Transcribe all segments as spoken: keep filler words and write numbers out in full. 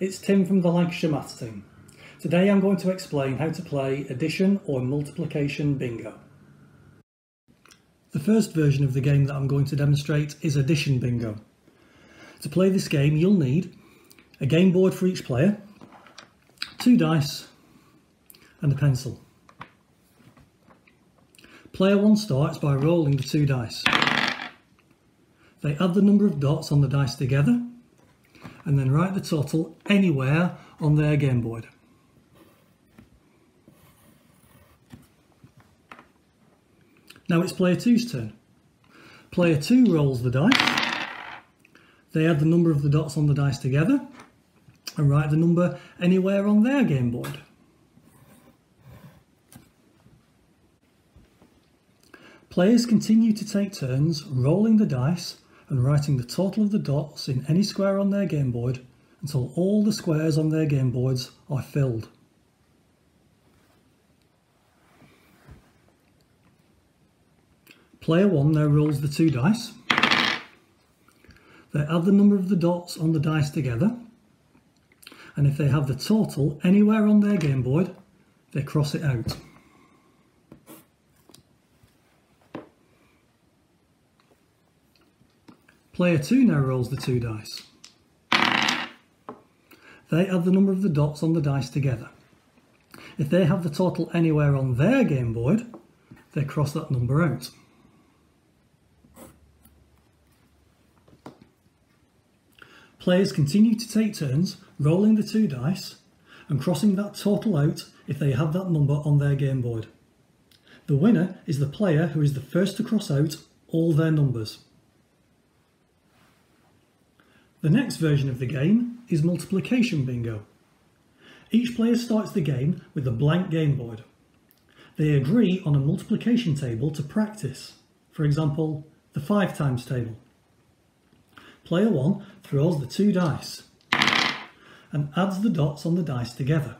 It's Tim from the Lancashire Maths team. Today I'm going to explain how to play addition or multiplication bingo. The first version of the game that I'm going to demonstrate is addition bingo. To play this game you'll need a game board for each player, two dice and a pencil. Player one starts by rolling the two dice. They add the number of dots on the dice together and then write the total anywhere on their game board. Now it's player two's turn. Player two rolls the dice. They add the number of the dots on the dice together and write the number anywhere on their game board. Players continue to take turns rolling the dice and writing the total of the dots in any square on their game board until all the squares on their game boards are filled. Player one now rolls the two dice. They add the number of the dots on the dice together, and if they have the total anywhere on their game board, they cross it out. Player two now rolls the two dice. They add the number of the dots on the dice together. If they have the total anywhere on their game board, they cross that number out. Players continue to take turns rolling the two dice and crossing that total out if they have that number on their game board. The winner is the player who is the first to cross out all their numbers. The next version of the game is multiplication bingo. Each player starts the game with a blank game board. They agree on a multiplication table to practice, for example, the five times table. Player one throws the two dice and adds the dots on the dice together.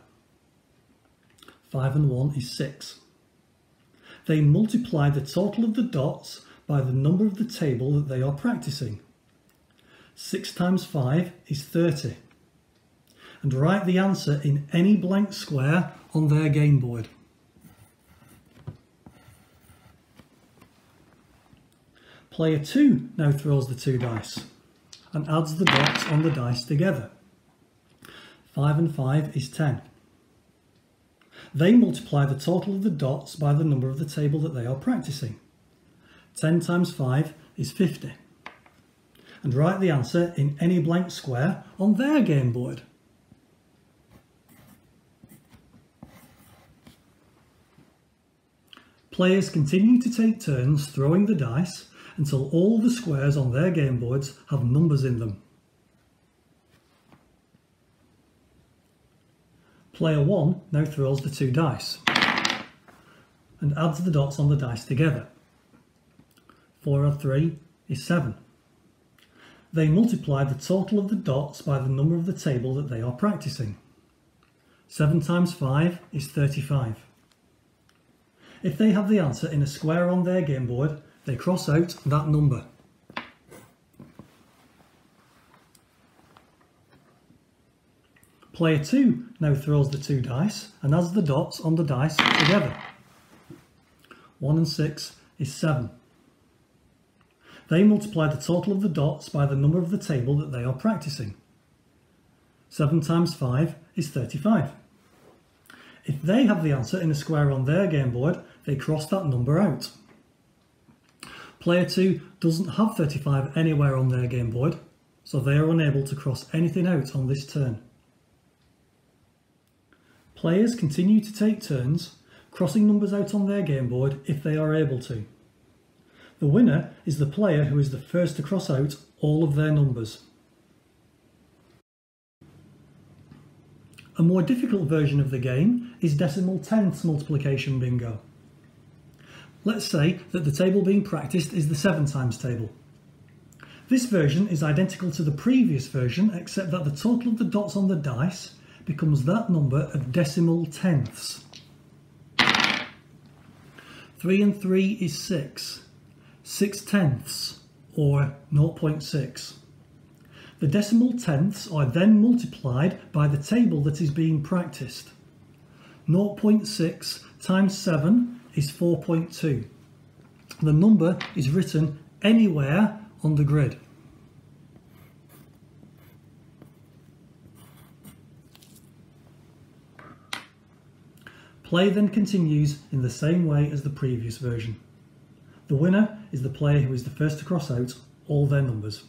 Five and one is six. They multiply the total of the dots by the number of the table that they are practicing. six times five is thirty, and write the answer in any blank square on their game board. Player two now throws the two dice and adds the dots on the dice together. five and five is ten. They multiply the total of the dots by the number of the table that they are practicing. ten times five is fifty. And write the answer in any blank square on their game board. Players continue to take turns throwing the dice until all the squares on their game boards have numbers in them. Player one now throws the two dice and adds the dots on the dice together. four and three is seven. They multiply the total of the dots by the number of the table that they are practicing. seven times five is thirty-five. If they have the answer in a square on their game board, they cross out that number. Player two now throws the two dice and adds the dots on the dice together. one and six is seven. They multiply the total of the dots by the number of the table that they are practicing. seven times five is thirty-five. If they have the answer in a square on their game board, they cross that number out. Player two doesn't have thirty-five anywhere on their game board, so they are unable to cross anything out on this turn. Players continue to take turns, crossing numbers out on their game board if they are able to. The winner is the player who is the first to cross out all of their numbers. A more difficult version of the game is decimal tenths multiplication bingo. Let's say that the table being practiced is the seven times table. This version is identical to the previous version, except that the total of the dots on the dice becomes that number of decimal tenths. three and three is six. six tenths, or zero point six. The decimal tenths are then multiplied by the table that is being practiced. zero point six times seven is four point two. The number is written anywhere on the grid. Play then continues in the same way as the previous version. The winner is the player who is the first to cross out all their numbers.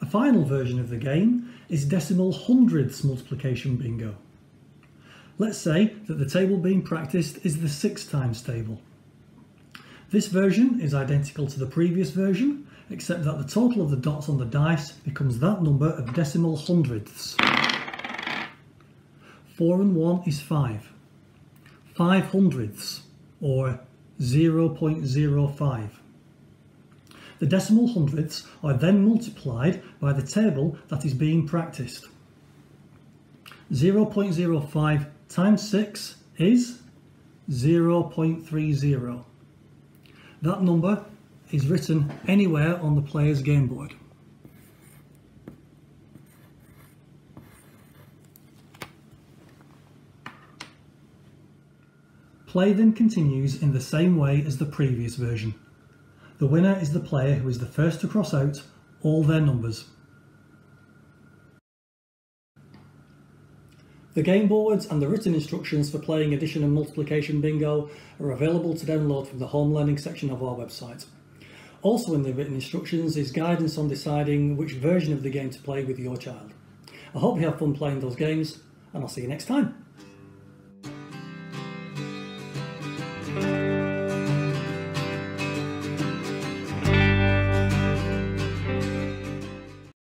A final version of the game is decimal hundredths multiplication bingo. Let's say that the table being practiced is the six times table. This version is identical to the previous version, except that the total of the dots on the dice becomes that number of decimal hundredths. Four and one is five. Five hundredths, or zero point zero five. The decimal hundredths are then multiplied by the table that is being practiced. zero point zero five times six is zero point three zero. That number is written anywhere on the player's game board. Play then continues in the same way as the previous version. The winner is the player who is the first to cross out all their numbers. The game boards and the written instructions for playing addition and multiplication bingo are available to download from the home learning section of our website. Also in the written instructions is guidance on deciding which version of the game to play with your child. I hope you have fun playing those games, and I'll see you next time.